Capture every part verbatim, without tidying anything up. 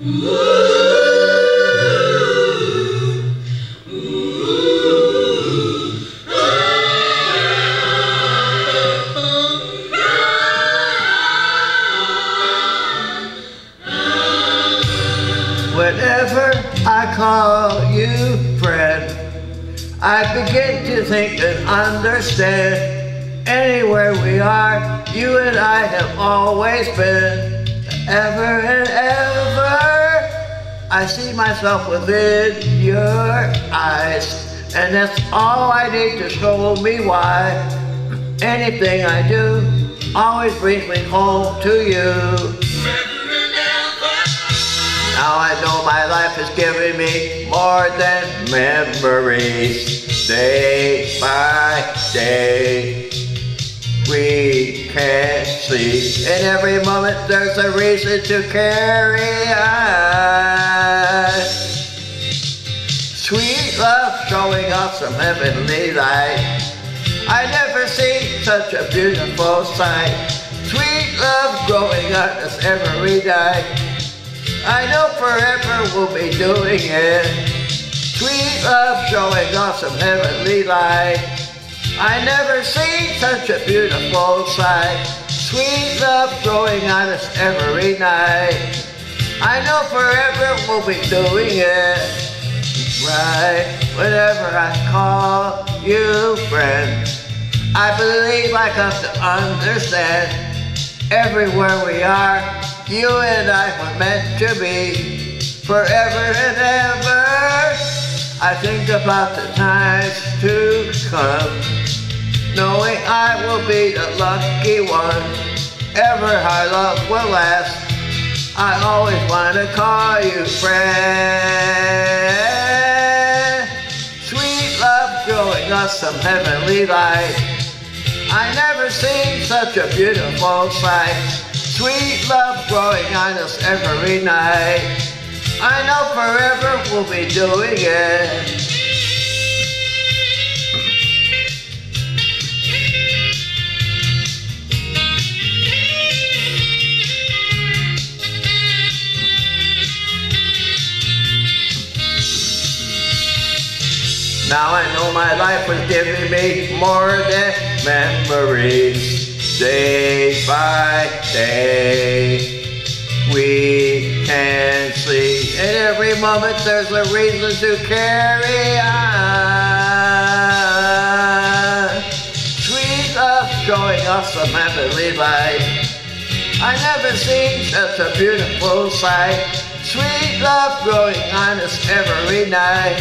Whenever I call you friend, I begin to think and understand. Anywhere we are, you and I have always been. Ever and ever, I see myself within your eyes, and that's all I need to show me why. Anything I do always brings me home to you. Now I know my life has given me more than memories. Day by day, we can't see. In every moment there's a reason to carry on. Sweet love showing off some heavenly light. I never see such a beautiful sight. Sweet love growing on us every day. I know forever we'll be doing it. Sweet love showing off some heavenly light. I never seen such a beautiful sight. Sweet love growing on us every night. I know forever we'll be doing it right. Whenever I call you friend, I believe I come to understand. Everywhere we are, you and I were meant to be. Forever and ever, I think about the times to come, knowing I will be the lucky one. Ever our love will last. I always want to call you friend. Sweet love showing us some heavenly light. I never seen such a beautiful sight. Sweet love growing on us every night. I know forever we'll be doing it. Now I know my life was giving me more than memories. Day by day, we can see. In every moment there's a reason to carry on. Sweet love showing us some heavenly light. I never seen such a beautiful sight. Sweet love growing on us every night.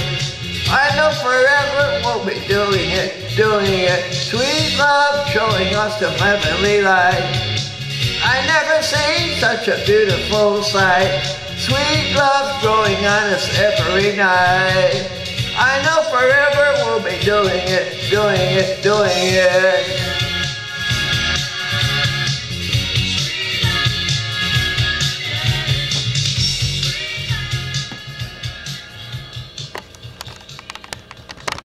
I know forever we'll be doing it, doing it. Sweet love showing us some heavenly light. I never seen such a beautiful sight. Sweet love growing on us every night. I know forever we'll be doing it, doing it, doing it.